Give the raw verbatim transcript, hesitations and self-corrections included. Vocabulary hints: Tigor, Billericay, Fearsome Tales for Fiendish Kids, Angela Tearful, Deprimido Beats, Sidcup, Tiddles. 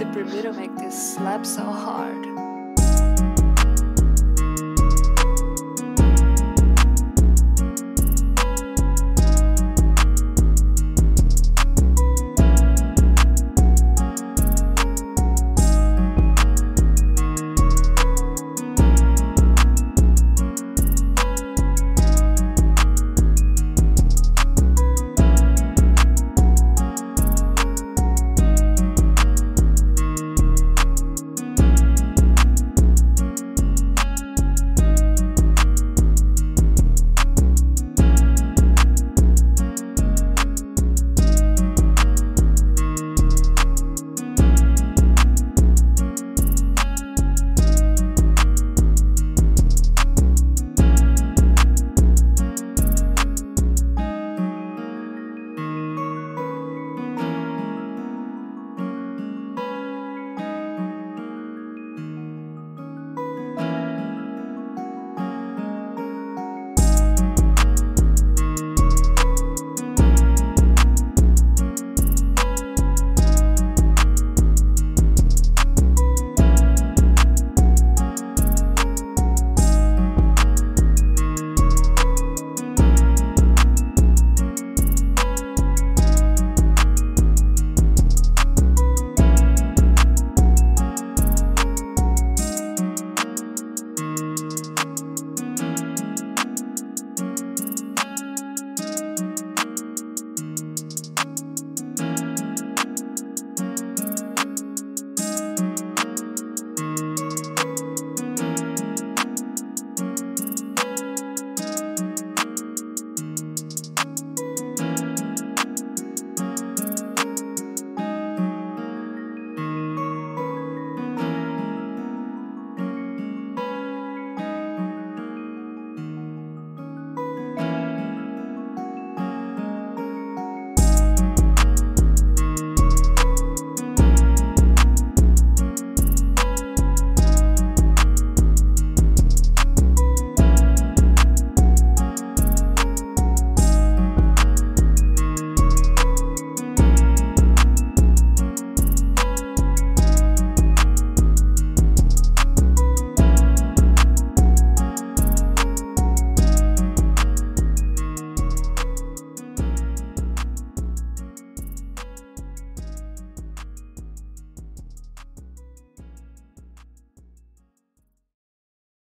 Deprimido make this slap so hard.